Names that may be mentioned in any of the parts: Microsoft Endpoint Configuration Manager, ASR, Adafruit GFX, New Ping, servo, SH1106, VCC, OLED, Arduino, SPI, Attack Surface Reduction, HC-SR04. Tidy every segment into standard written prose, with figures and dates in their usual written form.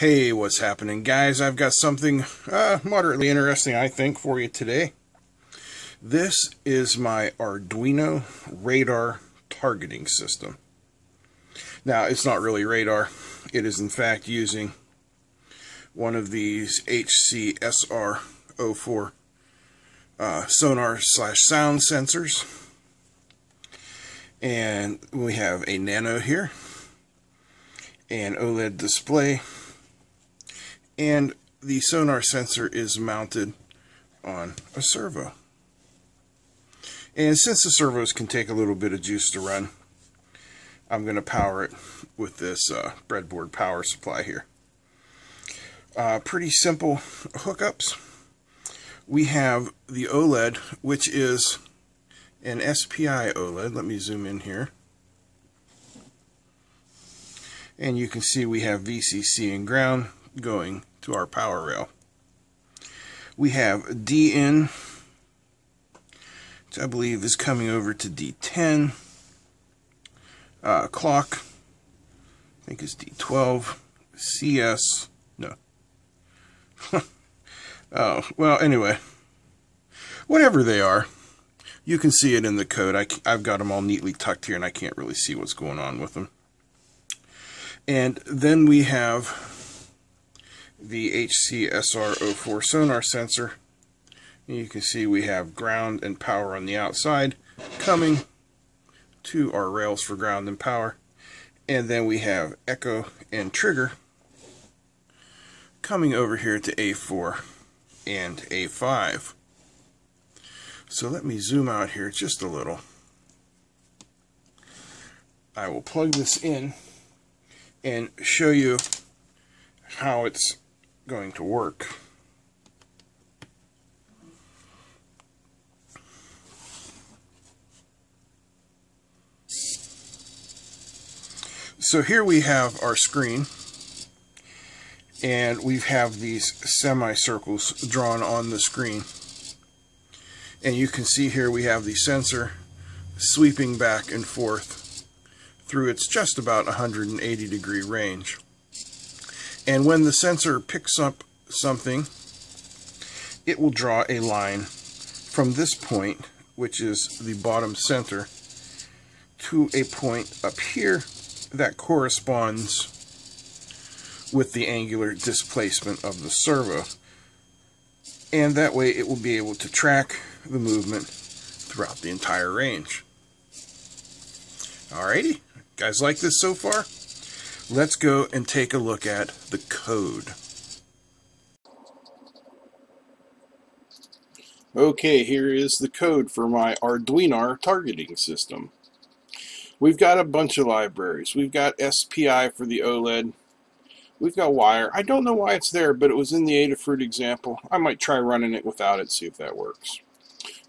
Hey, what's happening, guys? I've got something moderately interesting, I think, for you today. This is my Arduino radar targeting system. Now, it's not really radar. It is, in fact, using one of these HC-SR04 sonar/sound sensors. And we have a nano here, an OLED display, and the sonar sensor is mounted on a servo. And since the servos can take a little bit of juice to run, I'm going to power it with this breadboard power supply here. Pretty simple hookups. We have the OLED, which is an SPI OLED. Let me zoom in here. And you can see we have VCC and ground going to our power rail. We have DN, which I believe is coming over to D10. Clock, I think it's D12. CS, no. Oh, well, anyway. Whatever they are, you can see it in the code. I've got them all neatly tucked here, and I can't really see what's going on with them. And then we have the HC-SR04 sonar sensor. And you can see we have ground and power on the outside coming to our rails for ground and power. And then we have echo and trigger coming over here to A4 and A5. So let me zoom out here just a little. I will plug this in and show you how it's going to work. So here we have our screen, and we have these semicircles drawn on the screen, and you can see here we have the sensor sweeping back and forth through its just about 180 degree range. And when the sensor picks up something, it will draw a line from this point, which is the bottom center, to a point up here that corresponds with the angular displacement of the servo. And that way it will be able to track the movement throughout the entire range. Alrighty, guys, like this so far? Let's go and take a look at the code. Okay, here is the code for my Arduino targeting system. We've got a bunch of libraries. We've got SPI for the OLED. We've got wire. I don't know why it's there, but it was in the Adafruit example. I might try running it without it, see if that works.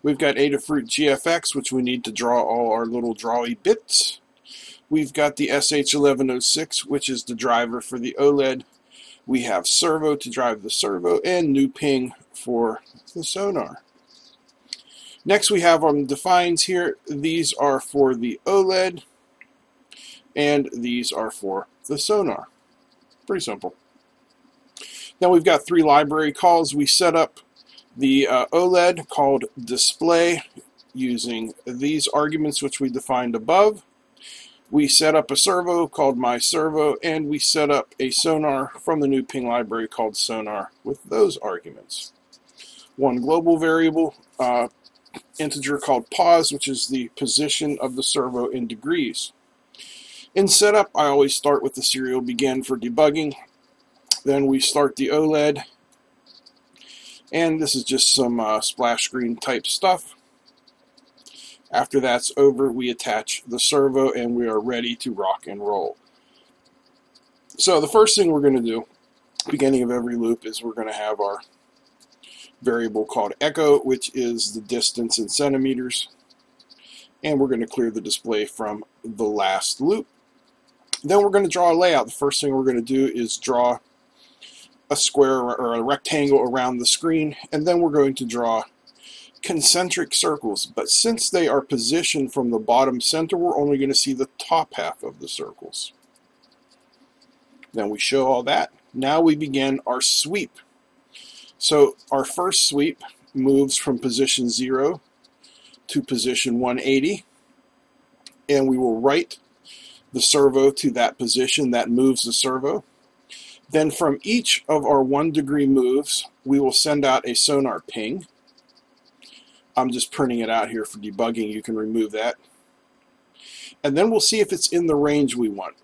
We've got Adafruit GFX, which we need to draw all our little drawy bits. We've got the SH1106, which is the driver for the OLED. We have servo to drive the servo, and New Ping for the sonar. Next we have our defines here. These are for the OLED, and these are for the sonar. Pretty simple. Now we've got three library calls. We set up the OLED called display using these arguments which we defined above. We set up a servo called myServo, and we set up a sonar from the New Ping library called sonar with those arguments. One global variable, integer called pause, which is the position of the servo in degrees. In setup, I always start with the serial begin for debugging. Then we start the OLED, and this is just some splash screen type stuff. After that's over, we attach the servo and we are ready to rock and roll. So the first thing we're going to do, beginning of every loop, is we're going to have our variable called echo, which is the distance in centimeters. And we're going to clear the display from the last loop. Then we're going to draw a layout. The first thing we're going to do is draw a square or a rectangle around the screen. And then we're going to draw concentric circles, but since they are positioned from the bottom center, we're only going to see the top half of the circles. Then we show all that, Now we begin our sweep. So our first sweep moves from position 0 to position 180, and we will write the servo to that position. That moves the servo. Then from each of our 1 degree moves, we will send out a sonar ping. I'm just printing it out here for debugging. You can remove that. And then we'll see if it's in the range we want.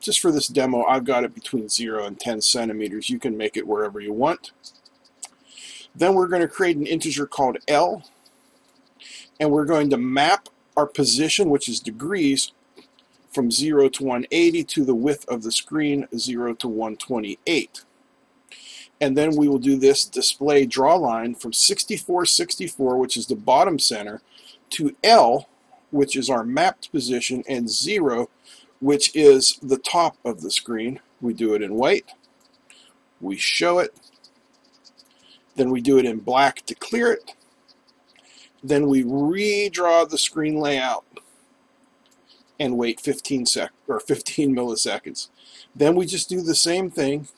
Just for this demo, I've got it between 0 and 10 centimeters. You can make it wherever you want. Then we're going to create an integer called L, and we're going to map our position, which is degrees, from 0 to 180 to the width of the screen, 0 to 128. And then we will do this display draw line from 6464, which is the bottom center, to L, which is our mapped position, and 0, which is the top of the screen. We do it in white. We show it. Then we do it in black to clear it. Then we redraw the screen layout and wait 15 milliseconds. Then we just do the same thing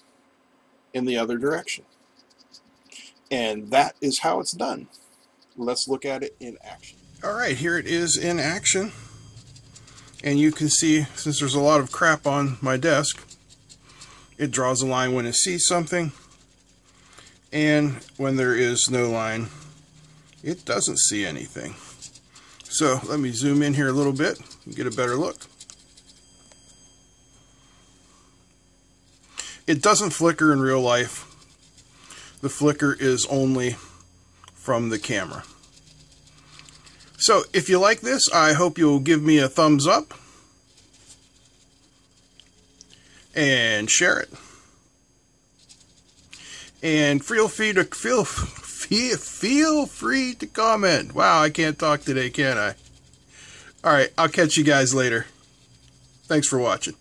in the other direction. And that is how it's done. Let's look at it in action. All right, here it is in action. And you can see, since there's a lot of crap on my desk, it draws a line when it sees something. And when there is no line, it doesn't see anything. So let me zoom in here a little bit and get a better look. It doesn't flicker in real life. The flicker is only from the camera. So if you like this, I hope you'll give me a thumbs up and share it. And feel free to comment. Wow, I can't talk today, can I? All right, I'll catch you guys later. Thanks for watching.